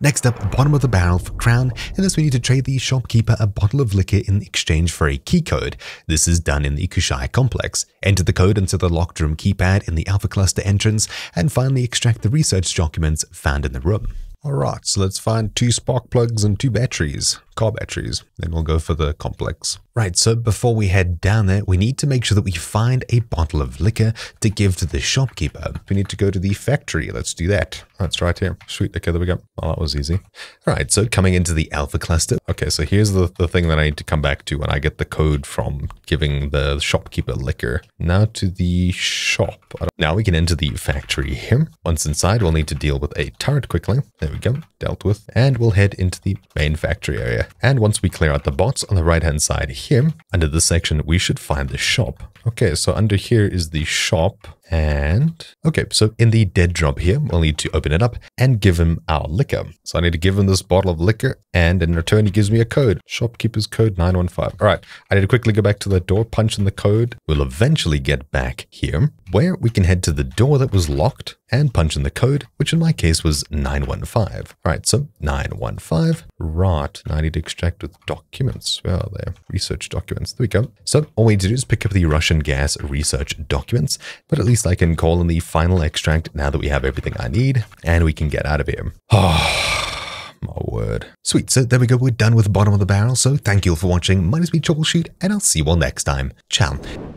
Next up, bottom of the barrel for Crown, and this we need to trade the shopkeeper a bottle of liquor in exchange for a key code. This is done in the Ikushai complex. Enter the code into the locked room keypad in the Alpha Cluster entrance, and finally extract the research documents found in the room. Alright, so let's find 2 spark plugs and 2 batteries, car batteries, then we'll go for the complex. Right, so before we head down there, we need to make sure that we find a bottle of liquor to give to the shopkeeper. We need to go to the factory, let's do that. That's right here, sweet liquor, there we go. Oh, that was easy. Alright, so coming into the Alpha Cluster. Okay, so here's the thing that I need to come back to when I get the code from giving the shopkeeper liquor. Now to the shop. Now we can enter the factory here. Once inside, we'll need to deal with a turret quickly. There we go, dealt with, and we'll head into the main factory area. And once we clear out the bots on the right-hand side here, under this section, we should find the shop. Okay, so under here is the shop. And okay, so in the dead drop here, we'll need to open it up and give him our liquor. So I need to give him this bottle of liquor, and in return, he gives me a code, shopkeeper's code 915. All right, I need to quickly go back to the door, punch in the code. We'll eventually get back here where we can head to the door that was locked and punch in the code, which in my case was 915. All right, so 915. Right, now I need to extract with documents. Where are they? Research documents. There we go. So all we need to do is pick up the Russian gas research documents, but at least I can call in the final extract now that we have everything I need, and we can get out of here. Oh, my word. Sweet, so there we go. We're done with the bottom of the barrel. So thank you all for watching. My name is TroubleChute, and I'll see you all next time. Ciao.